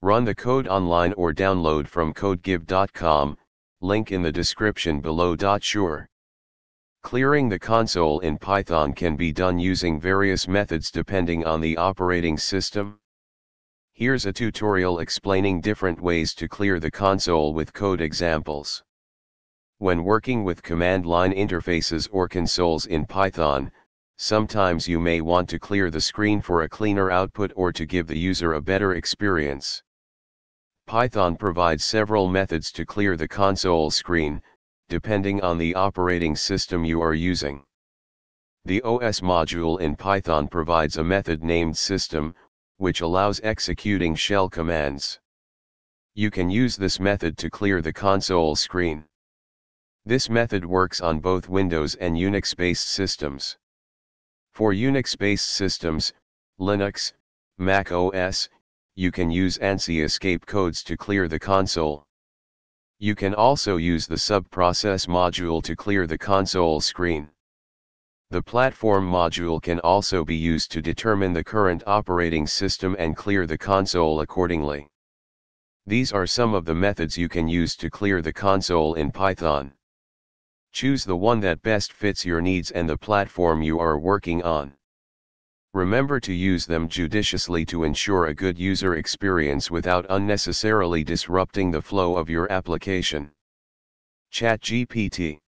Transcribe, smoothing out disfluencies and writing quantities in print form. Run the code online or download from codegive.com, link in the description below. Sure. Clearing the console in Python can be done using various methods depending on the operating system. Here's a tutorial explaining different ways to clear the console with code examples. When working with command line interfaces or consoles in Python, sometimes you may want to clear the screen for a cleaner output or to give the user a better experience. Python provides several methods to clear the console screen, depending on the operating system you are using. The OS module in Python provides a method named system, which allows executing shell commands. You can use this method to clear the console screen. This method works on both Windows and Unix-based systems. For Unix-based systems, Linux, Mac OS, you can use ansi escape codes to clear the console. You can also use the subprocess module to clear the console screen. The platform module can also be used to determine the current operating system and clear the console accordingly. These are some of the methods you can use to clear the console in Python. Choose the one that best fits your needs and the platform you are working on. Remember to use them judiciously to ensure a good user experience without unnecessarily disrupting the flow of your application. ChatGPT